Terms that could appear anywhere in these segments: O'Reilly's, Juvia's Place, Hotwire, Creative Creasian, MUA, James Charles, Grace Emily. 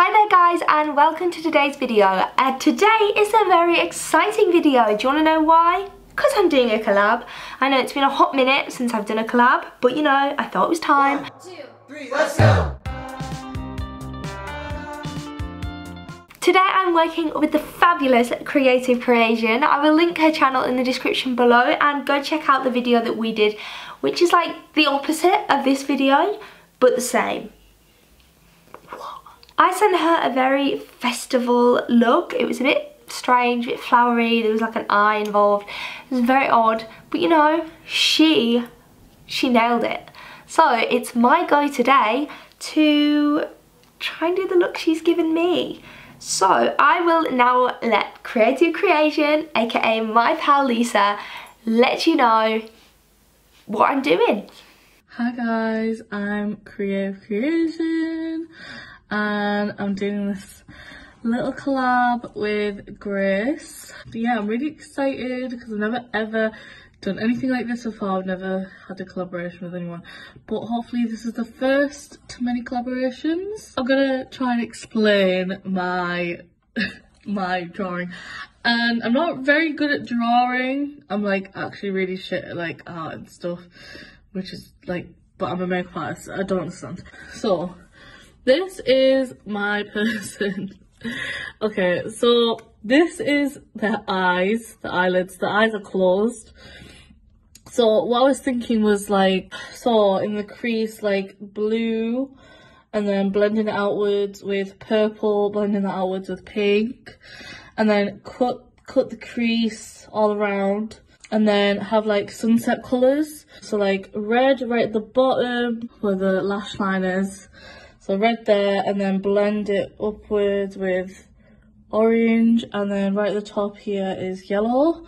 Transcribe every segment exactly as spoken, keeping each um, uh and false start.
Hi there guys and welcome to today's video. Uh, today is a very exciting video. Do you want to know why? Because I'm doing a collab. I know it's been a hot minute since I've done a collab, but you know, I thought it was time. One, two, three, let's go! Today I'm working with the fabulous Creative Creasian. I will link her channel in the description below and go check out the video that we did, which is like the opposite of this video, but the same. I sent her a very festival look. It was a bit strange, a bit flowery, there was like an eye involved. It was very odd, but you know, she, she nailed it. So it's my go today to try and do the look she's given me. So I will now let Creative Creasian, aka my pal Lisa, let you know what I'm doing. Hi guys, I'm Creative Creasian. And I'm doing this little collab with Grace. But yeah, I'm really excited because I've never ever done anything like this before. I've never had a collaboration with anyone, but hopefully this is the first to many collaborations. I'm gonna try and explain my my drawing, and I'm not very good at drawing. I'm like actually really shit at like art and stuff, which is like, but I'm a makeup artist, so I don't understand. So this is my person. Okay, so this is their eyes, the eyelids. The eyes are closed. So what I was thinking was like, so in the crease, like blue, and then blending it outwards with purple, blending that outwards with pink, and then cut cut the crease all around, and then have like sunset colours. So like red right at the bottom where the lash line is. So red there, and then blend it upwards with orange, and then right at the top here is yellow.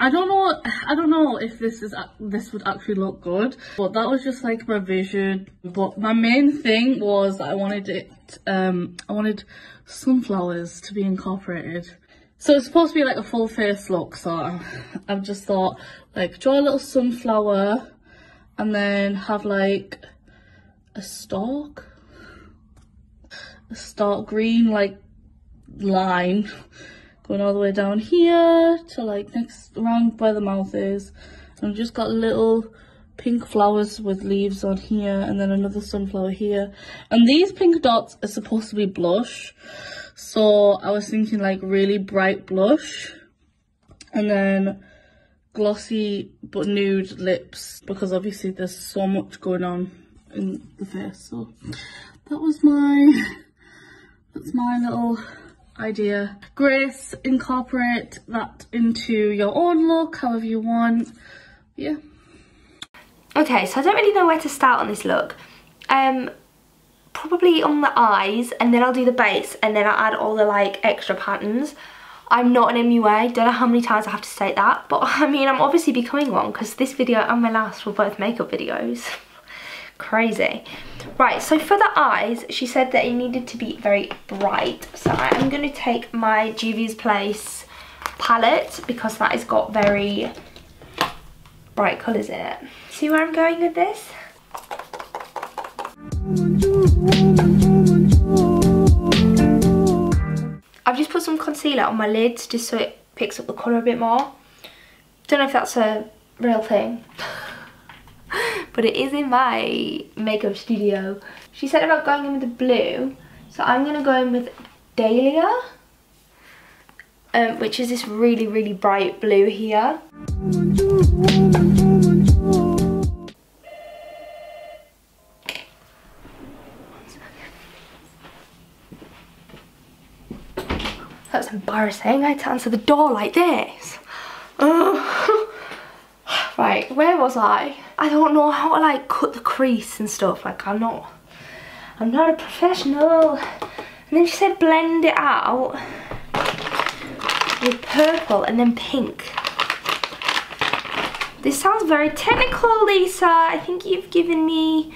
I don't know. I don't know if this is this would actually look good, but that was just like my vision. But my main thing was that I wanted it. Um, I wanted sunflowers to be incorporated. So it's supposed to be like a full face look. So I've just thought like draw a little sunflower, and then have like a stalk. A stark green like line going all the way down here to like next around where the mouth is, and I've just got little pink flowers with leaves on here, and then another sunflower here, and these pink dots are supposed to be blush. So I was thinking like really bright blush, and then glossy but nude lips, because obviously there's so much going on in the face. So that was my That's my little idea. Grace, incorporate that into your own look, however you want. Yeah. Okay, so I don't really know where to start on this look. Um, probably on the eyes, and then I'll do the base, and then I'll add all the like extra patterns. I'm not an M U A, don't know how many times I have to state that, but I mean, I'm obviously becoming one because this video and my last were both makeup videos. Crazy. Right, so for the eyes, she said that it needed to be very bright. So I'm going to take my Juvia's Place palette because that has got very bright colours in it. See where I'm going with this? I've just put some concealer on my lids just so it picks up the colour a bit more. Don't know if that's a real thing. But it is in my makeup studio. She said about going in with the blue, so I'm going to go in with Dahlia, um, which is this really, really bright blue here. That was embarrassing, I had to answer the door like this. Oh. Right, where was I? I don't know how to like cut the crease and stuff. Like I'm not, I'm not a professional. And then she said blend it out with purple and then pink. This sounds very technical, Lisa. I think you've given me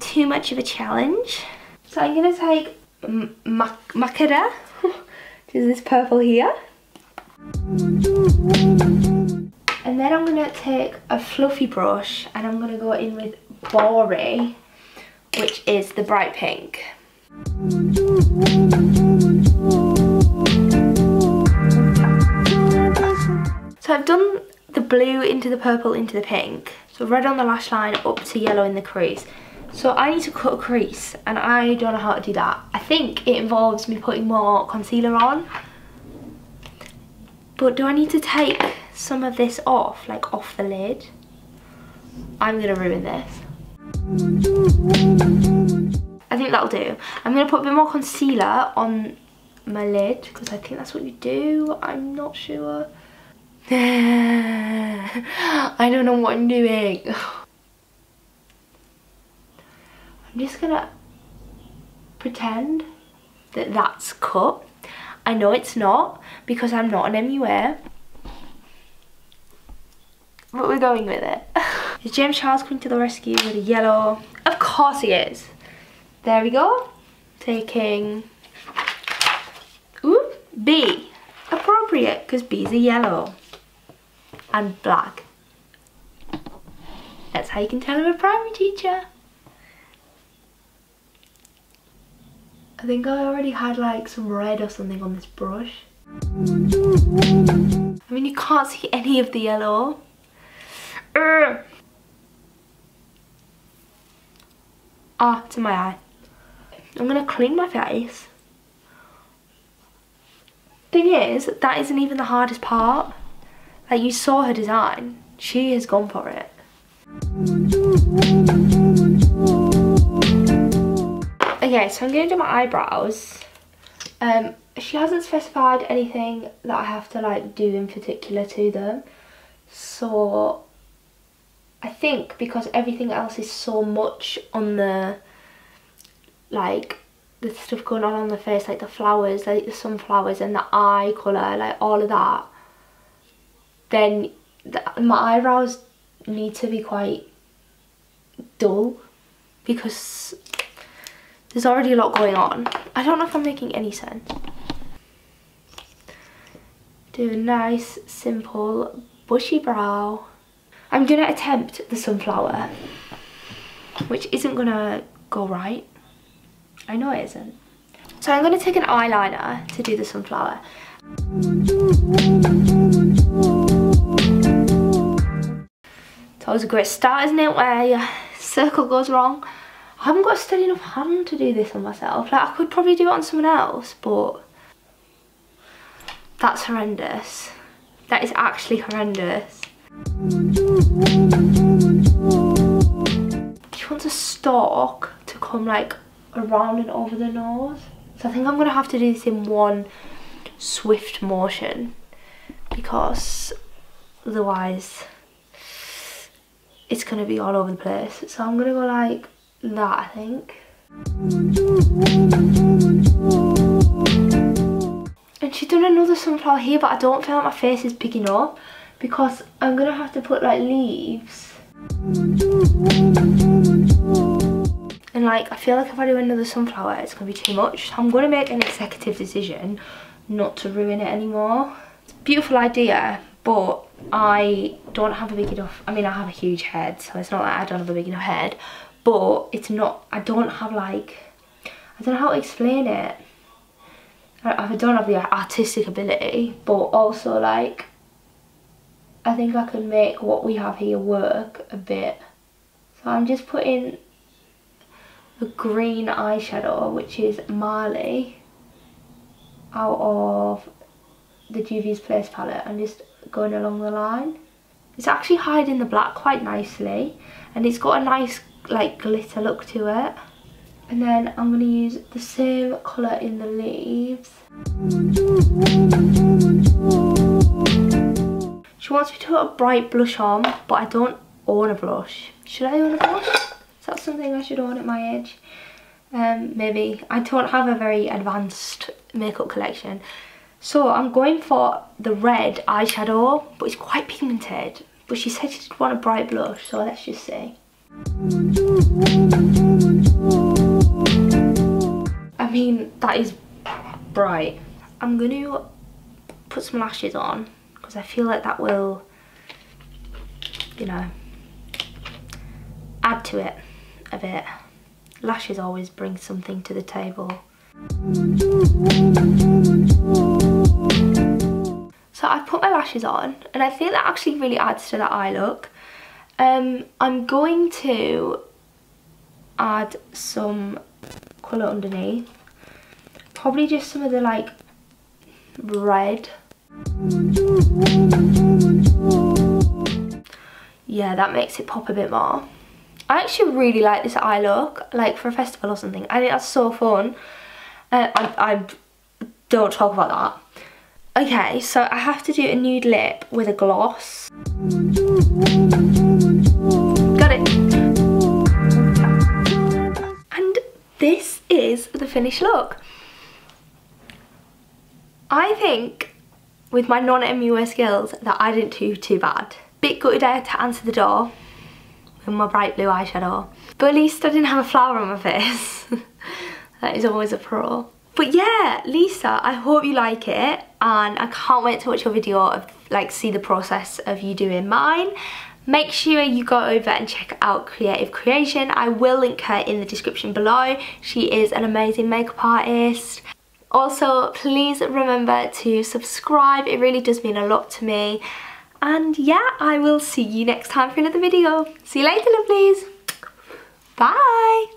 too much of a challenge. So I'm gonna take Macada, which is this purple here. And then I'm going to take a fluffy brush and I'm going to go in with Bori, which is the bright pink. blue, into the purple, into the pink. So red on the lash line, up to yellow in the crease. So I need to cut a crease, and I don't know how to do that. I think it involves me putting more concealer on. But do I need to take some of this off, like off the lid? I'm gonna ruin this. I think that'll do. I'm gonna put a bit more concealer on my lid, because I think that's what you do. I'm not sure. I don't know what I'm doing. I'm just gonna pretend that that's cut. I know it's not, because I'm not an MUA, but we're going with it. Is James Charles coming to the rescue with a yellow? Of course he is. There we go. Taking ooh, B. Appropriate, because B's are yellow and black. That's how you can tell I'm a primary teacher. I think I already had like some red or something on this brush. I mean, you can't see any of the yellow. Ah, oh, it's in my eye. I'm gonna clean my face. Thing is, that isn't even the hardest part. Like, you saw her design. She has gone for it. Okay, so I'm going to do my eyebrows. Um, she hasn't specified anything that I have to like do in particular to them. So I think because everything else is so much on the, like the stuff going on on the face, like the flowers, like the sunflowers and the eye colour, like all of that, then the, my eyebrows need to be quite dull because there's already a lot going on. I don't know if I'm making any sense. Do a nice, simple, bushy brow. I'm gonna attempt the sunflower, which isn't gonna go right. I know it isn't. So I'm gonna take an eyeliner to do the sunflower. It's always a great start, isn't it, where your circle goes wrong. I haven't got a steady enough hand to do this on myself. Like, I could probably do it on someone else, but that's horrendous. That is actually horrendous. She wants a stalk to come like around and over the nose. So I think I'm gonna have to do this in one swift motion, because otherwise it's gonna be all over the place. So I'm gonna go like that, I think. And she's done another sunflower here, but I don't feel like my face is picking up, because I'm gonna have to put like leaves. And like, I feel like if I do another sunflower, it's gonna be too much. So I'm gonna make an executive decision not to ruin it anymore. It's a beautiful idea, but I don't have a big enough, I mean, I have a huge head, so it's not like I don't have a big enough head. But it's not, I don't have like, I don't know how to explain it. I, I don't have the artistic ability, but also like, I think I can make what we have here work a bit. So I'm just putting a green eyeshadow, which is Marley, out of the Juvia's Place palette, and just going along the line. It's actually hiding the black quite nicely, and it's got a nice like glitter look to it. And then I'm going to use the same colour in the leaves. She wants me to put a bright blush on, but I don't own a blush. Should I own a blush? Is that something I should own at my age? Um, maybe. I don't have a very advanced makeup collection. So I'm going for the red eyeshadow, but it's quite pigmented. But she said she did want a bright blush, so let's just see. I mean, that is bright. I'm going to put some lashes on, because I feel like that will, you know, add to it a bit. Lashes always bring something to the table. So I've put my lashes lashes on, and I think that actually really adds to that eye look. Um, I'm going to add some colour underneath, probably just some of the like red. Yeah, that makes it pop a bit more. I actually really like this eye look, like for a festival or something. I think that's so fun. Uh, I, I don't talk about that. Okay, so I have to do a nude lip with a gloss. Got it. And this is the finished look. I think with my non-M U A skills that I didn't do too bad. Bit gutted I had to answer the door with my bright blue eyeshadow, but at least I didn't have a flower on my face. That is always a pro. But yeah, Lisa, I hope you like it, and I can't wait to watch your video of like see the process of you doing mine. Make sure you go over and check out Creative Creasian. I will link her in the description below. She is an amazing makeup artist. Also, please remember to subscribe. It really does mean a lot to me. And yeah, I will see you next time for another video. See you later, lovelies. Bye.